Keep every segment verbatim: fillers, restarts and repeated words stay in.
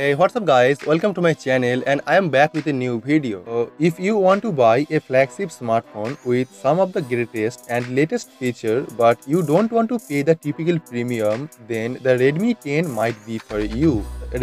Hey, what's up guys, welcome to my channel and I am back with a new video. So, if you want to buy a flagship smartphone with some of the greatest and latest feature but you don't want to pay the typical premium, then the Redmi ten might be for you.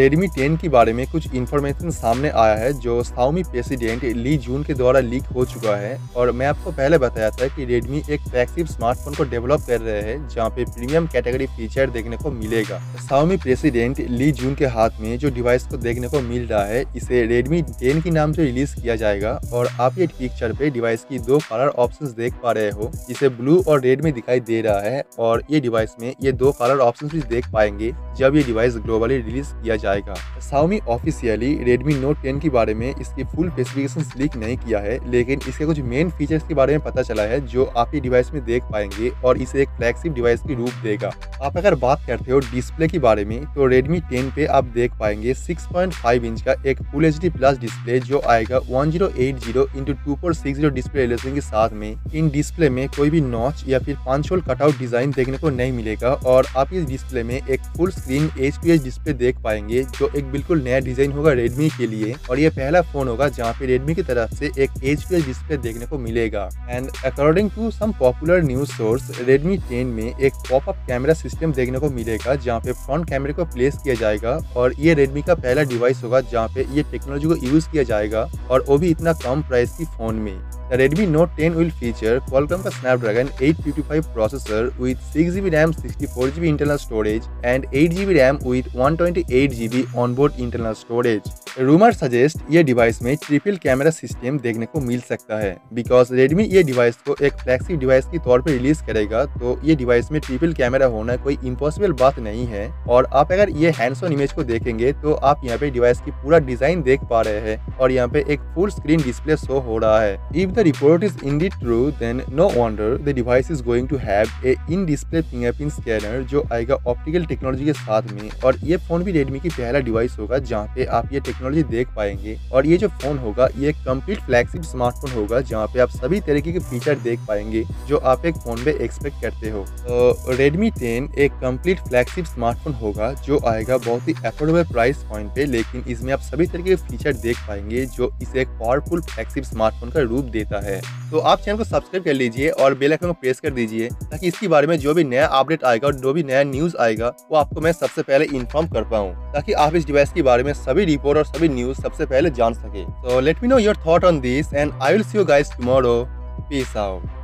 Redmi ten के बारे में कुछ information सामने आया है जो Xiaomi president ली जून के द्वारा लीक हो चुका है और मैं आपको पहले बताया था कि Redmi एक फ्लैगशिप स्मार्टफोन को डेवलप कर रहे हैं जहां पे प्रीमियम कैटेगरी फीचर देखने को मिलेगा। Xiaomi प्रेसिडेंट ली जून के हाथ में जो डिवाइस को देखने को मिल रहा है इसे Redmi ten के नाम से रिलीज किया जाएगा और आप ये पिक्चर पे डिवाइस की दो कलर ऑप्शन देख पा रहे हो जिसे ब्लू और रेड में दिखाई दे रहा है और ये डिवाइस में ये दो कलर ऑप्शन भी देख पाएंगे जब ये डिवाइस ग्लोबली रिलीज किया जाएगा। Xiaomi officially Redmi Note ten के बारे में इसकी फुल स्पेसिफिकेशंस लीक नहीं किया है लेकिन इसके कुछ मेन फीचर्स के बारे में पता चला है जो आप ये डिवाइस में देख पाएंगे और इसे एक फ्लैगशिप डिवाइस की रूप देगा। आप अगर बात करते हो डिस्प्ले के बारे में तो Redmi ten पे आप देख पाएंगे सिक्स पॉइंट फाइव इंच का एक full H D plus display जो आएगा one zero eight zero into two four six zero display resolution के साथ में। इन डिस्प्ले में कोई भी नॉच या फिर पांच होल कटआउट डिजाइन देखने को नहीं मिलेगा और आप इस डिस्प्ले में एक full screen H P H display देख पाएंगे जो एक बिल्कुल नया डिजाइन होगा Redmi के लिए और ये पहला फोन होगा जहाँ पे Redmi की तरफ से एक एच पी एच डिस्प्ले देखने को मिलेगा। And according to some popular news source Redmi ten में एक पॉपअप कैमरा सिस्टम देखने को मिलेगा जहाँ पे फ्रंट कैमरे को प्लेस किया जाएगा और ये Redmi का पहला डिवाइस होगा जहाँ पे ये टेक्नोलॉजी को यूज किया जाएगा और वो भी इतना कम प्राइस की फोन में। The Redmi Note ten will feature Qualcomm का Snapdragon eight fifty-five processor with six G B RAM, sixty-four G B internal storage and eight G B RAM with one twenty-eight G B onboard internal storage. Rumor suggest ये device में triple camera system देखने को मिल सकता है because Redmi ये device को एक flagship device के तौर पर रिलीज करेगा तो ये डिवाइस में ट्रिपल कैमरा होना कोई इम्पॉसिबल बात नहीं है। और आप अगर ये हैंड्स ऑन इमेज को देखेंगे तो आप यहाँ पे डिवाइस की पूरा डिजाइन देख पा रहे हैं और यहाँ पे एक फुल स्क्रीन डिस्प्ले शो हो रहा है। The report is indeed true, then no wonder the device is going to have a in-display fingerprint scanner जो आएगा ऑप्टिकल टेक्नोलॉजी के साथ में और ये फोन भी Redmi की पहला डिवाइस होगा जहाँ पे आप ये टेक्नोलॉजी देख पाएंगे और ये जो फोन होगा ये कंप्लीट फ्लैगशिप स्मार्टफोन होगा जहाँ पे आप सभी तरीके के फीचर देख पाएंगे जो आप एक फोन में एक्सपेक्ट करते हो। तो Redmi ten एक कंप्लीट फ्लैगशिप स्मार्टफोन होगा जो आएगा बहुत ही अफोर्डेबल प्राइस पॉइंट पे लेकिन इसमें आप सभी तरीके के फीचर देख पाएंगे जो इसे एक पावरफुल फ्लैगशिप स्मार्टफोन का रूप देता है। तो आप चैनल को सब्सक्राइब कर लीजिए और बेल आइकन को प्रेस कर दीजिए ताकि इसके बारे में जो भी नया अपडेट आएगा और जो भी नया न्यूज आएगा वो आपको मैं सबसे पहले इन्फॉर्म कर पाऊँ ताकि आप इस डिवाइस के बारे में सभी रिपोर्ट और सभी न्यूज सबसे पहले जान सके। So let me know your thought on this and I will see you guys tomorrow. Peace out.